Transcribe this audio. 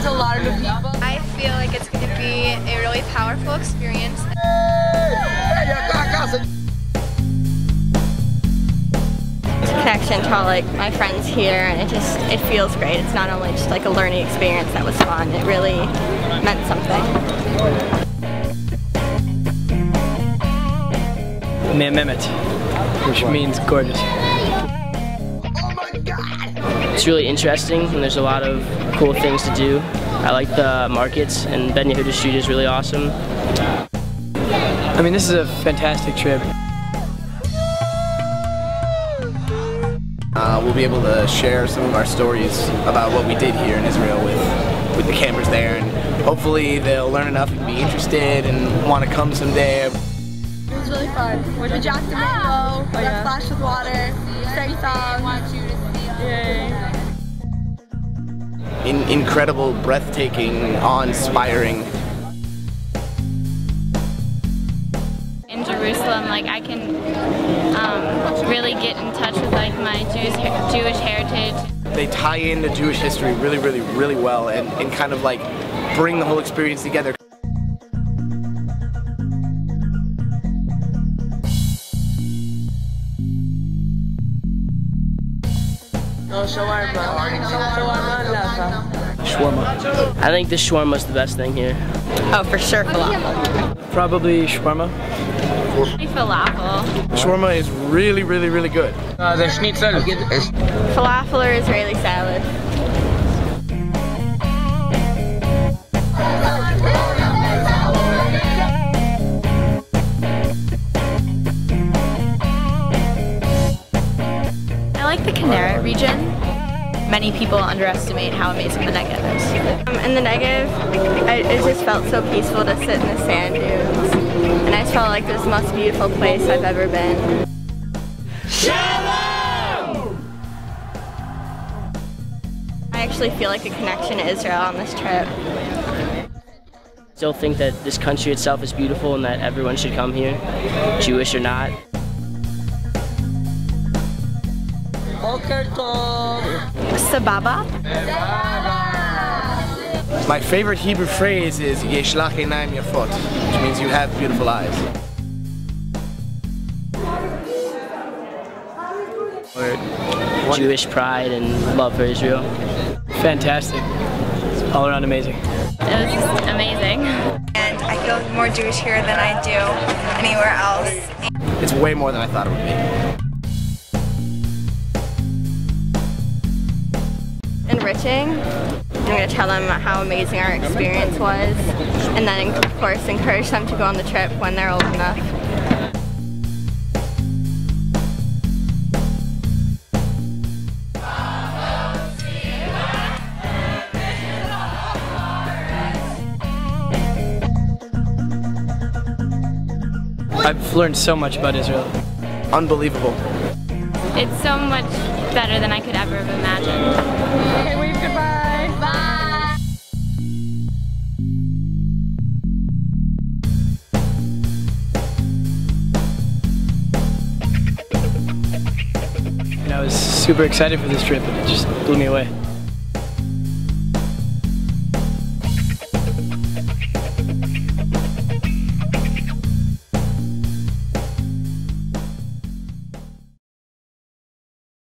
front of a lot of new people. I feel like it's going to be a really powerful experience. It's a connection to all like my friends here, and it feels great. It's not only just like a learning experience that was fun, it really meant something. Ma'amemet, which means gorgeous. Oh my God! It's really interesting, and there's a lot of cool things to do. I like the markets, and Ben Yehuda Street is really awesome. I mean, this is a fantastic trip. We'll be able to share some of our stories about what we did here in Israel with the campers there, and hopefully they'll learn enough and be interested and want to come someday. It was really fun. Went to Jackson Mango, got splashed with water, sang songs. Incredible, breathtaking, awe-inspiring. In Jerusalem, like I can really get in touch with like my Jewish heritage. They tie into Jewish history really, really, really well, and kind of like bring the whole experience together. Shawarma. I think the shawarma is the best thing here. Oh, for sure, falafel. Probably shawarma. Falafel. Shawarma is really, really, really good. The Schnitzel. Falafel or Israeli salad. The Kineret region. Many people underestimate how amazing the Negev is. In the Negev, it just felt so peaceful to sit in the sand dunes, and I just felt like this most beautiful place I've ever been. Shalom! I actually feel like a connection to Israel on this trip. I still think that this country itself is beautiful and that everyone should come here, Jewish or not. Poker Tov. Sababa. My favorite Hebrew phrase is Yishlache Naim Yafot, which means you have beautiful eyes. Jewish pride and love for Israel. Fantastic. It's all around amazing. It was amazing. And I feel more Jewish here than I do anywhere else. It's way more than I thought it would be. Enriching. I'm going to tell them how amazing our experience was, and then of course encourage them to go on the trip when they're old enough. I've learned so much about Israel. Unbelievable. It's so much better than I could ever have imagined. Okay, wave goodbye. Bye. And I was super excited for this trip, and it just blew me away.